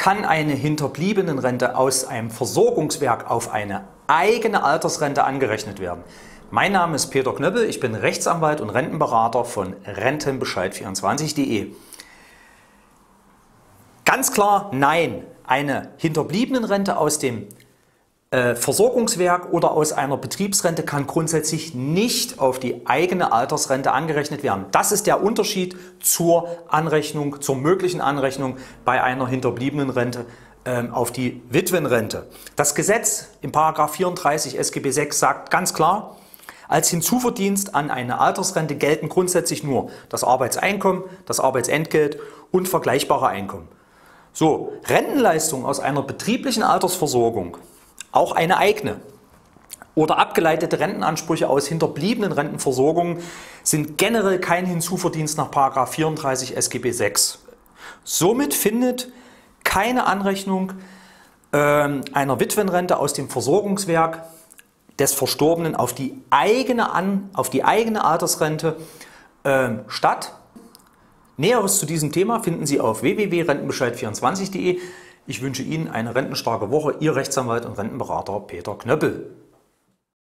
kann eine Hinterbliebenenrente aus einem Versorgungswerk auf eine eigene Altersrente angerechnet werden. Mein Name ist Peter Knöppel, ich bin Rechtsanwalt und Rentenberater von Rentenbescheid24.de. Ganz klar, nein, eine Hinterbliebenenrente aus dem Versorgungswerk oder aus einer Betriebsrente kann grundsätzlich nicht auf die eigene Altersrente angerechnet werden. Das ist der Unterschied zur Anrechnung, zur möglichen Anrechnung bei einer Hinterbliebenenrente auf die Witwenrente. Das Gesetz in § 34 SGB VI sagt ganz klar, als Hinzuverdienst an eine Altersrente gelten grundsätzlich nur das Arbeitseinkommen, das Arbeitsentgelt und vergleichbare Einkommen. So, Rentenleistungen aus einer betrieblichen Altersversorgung, auch eine eigene oder abgeleitete Rentenansprüche aus hinterbliebenen Rentenversorgungen sind generell kein Hinzuverdienst nach § 34 SGB VI. Somit findet keine Anrechnung einer Witwenrente aus dem Versorgungswerk des Verstorbenen auf die eigene, Altersrente statt. Näheres zu diesem Thema finden Sie auf www.rentenbescheid24.de. Ich wünsche Ihnen eine rentenstarke Woche, Ihr Rechtsanwalt und Rentenberater Peter Knöppel.